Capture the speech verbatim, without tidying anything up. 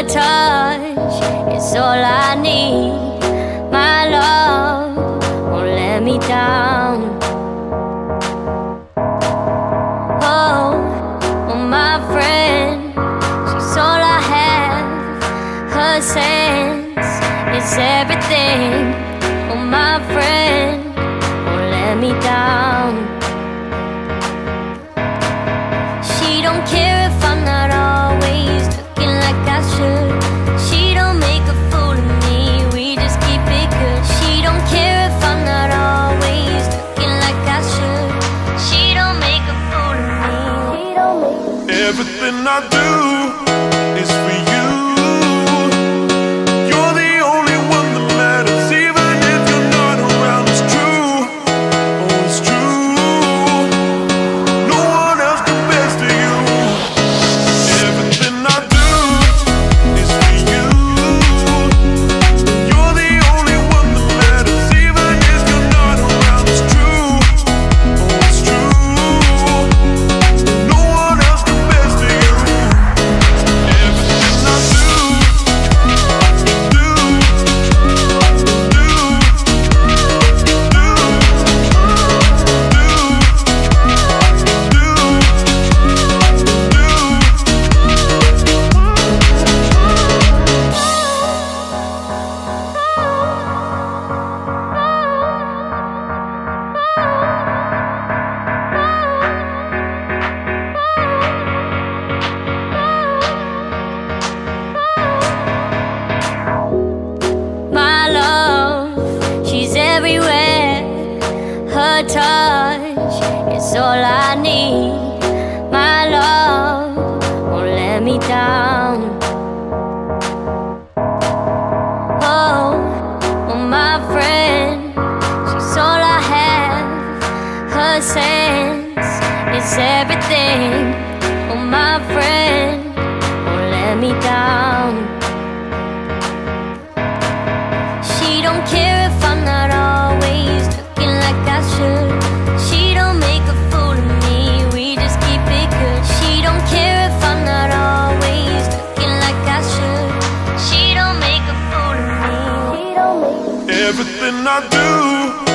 your touch is all I need. My love won't let me down. Oh, oh, my friend, she's all I have. Her sense is everything. Oh, my friend, won't let me down. She don't care if I'm not always looking like I should. She don't make a fool of me, we just keep it good. She don't care if I'm not always looking like I should. She don't make a fool of me, she don't make a fool of me. Everything I do is for you. Her touch is all I need. My love won't let me down. Oh, oh, my friend, she's all I have. Her sense is everything. Oh, my friend, won't let me down. She don't care if I'm not always looking like I should. She don't make a fool of me, we just keep it good. She don't care if I'm not always looking like I should. She don't make a fool of me. Everything I do